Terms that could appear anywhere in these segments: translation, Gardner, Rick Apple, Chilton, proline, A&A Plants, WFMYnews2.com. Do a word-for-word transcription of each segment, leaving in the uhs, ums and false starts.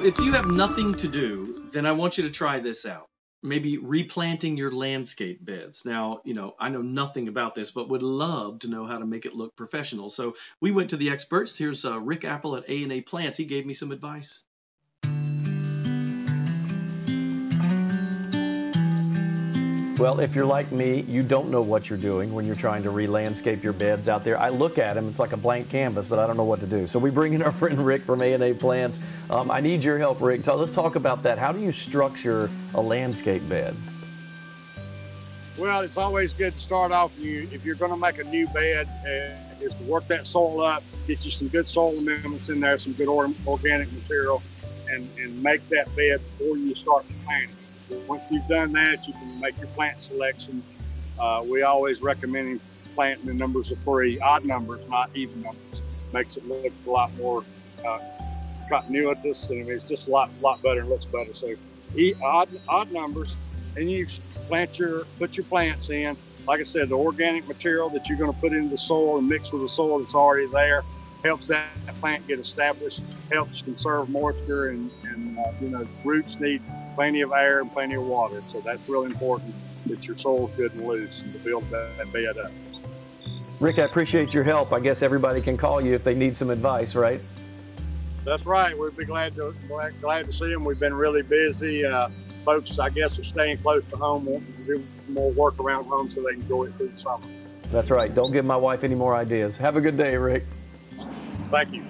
If you have nothing to do, then I want you to try this out. Maybe replanting your landscape beds. Now, you know, I know nothing about this, but would love to know how to make it look professional. So we went to the experts. Here's uh, Rick Apple at A and A Plants. He gave me some advice. Well, if you're like me, you don't know what you're doing when you're trying to re-landscape your beds out there. I look at them, it's like a blank canvas, but I don't know what to do. So we bring in our friend Rick from A and A Plants. Um, I need your help, Rick. So let's talk about that. How do you structure a landscape bed? Well, it's always good to start off. You, if you're going to make a new bed, uh, is to work that soil up, get you some good soil amendments in there, some good organic material, and, and make that bed before you start planting. Once you've done that, you can make your plant selection. Uh, we always recommend planting in numbers of three, odd numbers, not even numbers. Makes it look a lot more uh, continuous, and it's just a lot, lot better and looks better. So, eat odd, odd numbers, and you plant your, put your plants in. Like I said, the organic material that you're going to put into the soil and mix with the soil that's already there helps that plant get established, helps conserve moisture, and, and uh, you know, roots need plenty of air and plenty of water. So that's really important that your soil's good and loose and to build that bed up. Rick, I appreciate your help. I guess everybody can call you if they need some advice, right? That's right. We'd be glad to, glad, glad to see them. We've been really busy. Uh, folks, I guess, are staying close to home, wanting to do more work around home so they can enjoy it through the summer. That's right. Don't give my wife any more ideas. Have a good day, Rick. Thank you.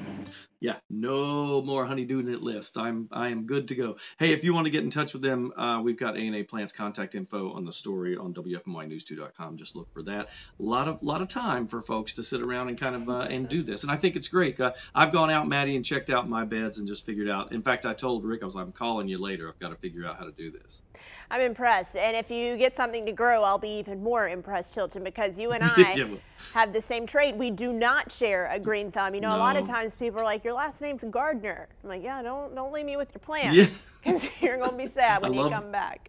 Yeah, no more honeydew in it list. I'm I am good to go. Hey, if you want to get in touch with them, uh, we've got A and A Plants contact info on the story on W F M Y news two dot com. Just look for that. A lot of lot of time for folks to sit around and kind of uh, and do this, and I think it's great. Uh, I've gone out, Maddie, and checked out my beds and just figured out. In fact, I told Rick, I was like, I'm calling you later. I've got to figure out how to do this. I'm impressed, and if you get something to grow, I'll be even more impressed, Chilton, because you and I yeah. have the same trait. We do not share a green thumb. You know, no. A lot of times people are like, your last name's Gardner. I'm like, yeah, don't don't leave me with your plants, because yeah. you're gonna be sad when I you love, come back.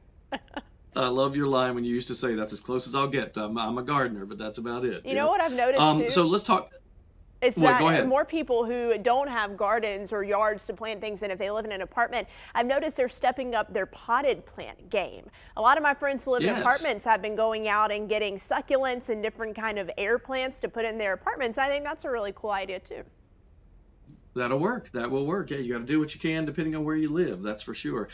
I love your line when you used to say, that's as close as I'll get. I'm, I'm a gardener, but that's about it. You yeah. know what I've noticed um, too? So let's talk. It's well, that go ahead. More people who don't have gardens or yards to plant things in, if they live in an apartment, I've noticed they're stepping up their potted plant game. A lot of my friends who live yes. in apartments have been going out and getting succulents and different kind of air plants to put in their apartments. I think that's a really cool idea too. That'll work. That will work. Yeah, you got to do what you can depending on where you live. That's for sure.